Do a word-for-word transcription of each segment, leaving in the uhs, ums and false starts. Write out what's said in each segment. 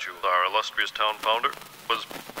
Our illustrious town founder was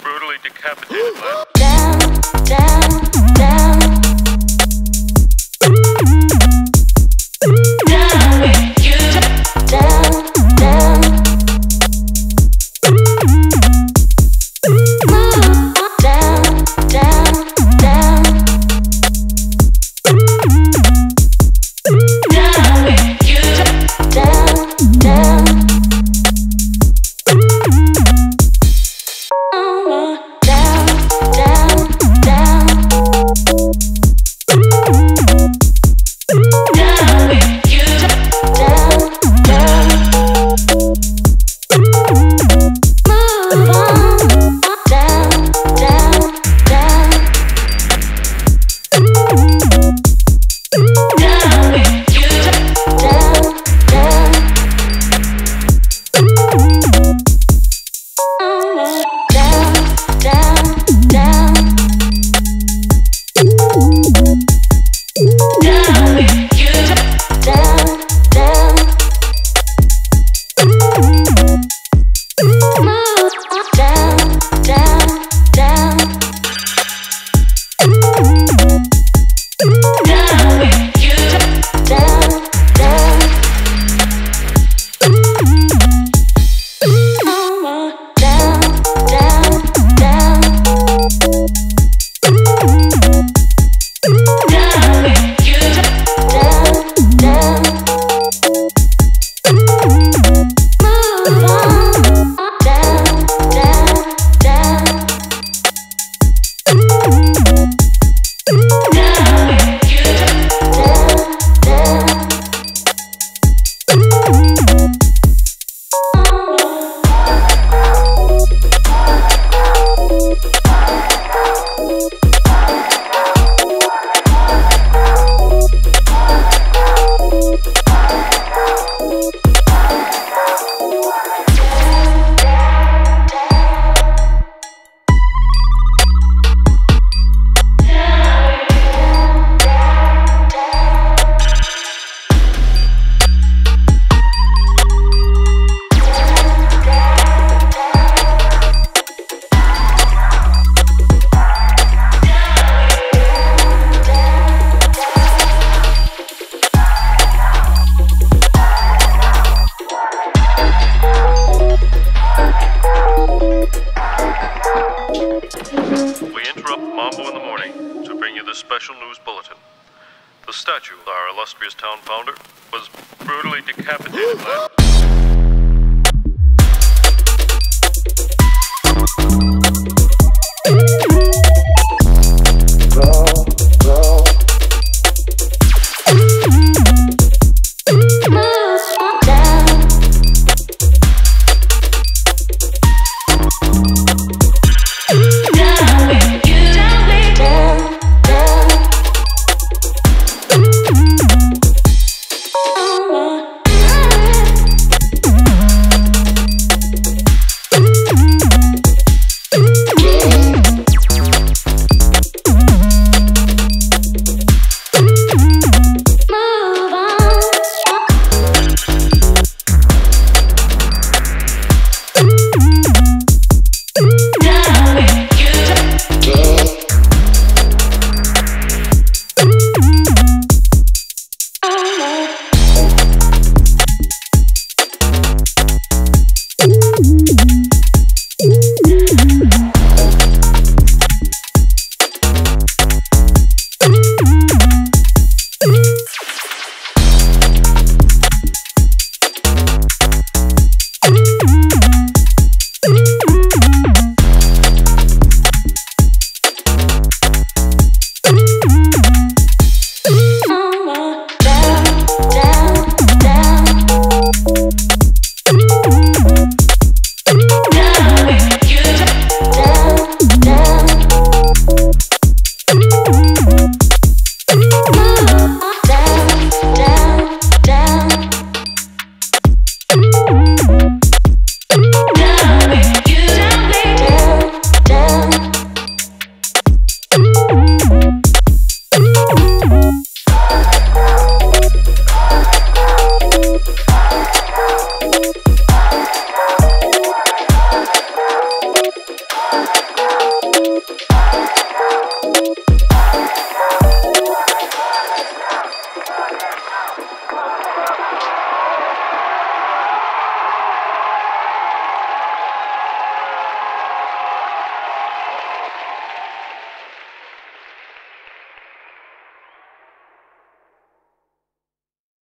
brutally decapitated last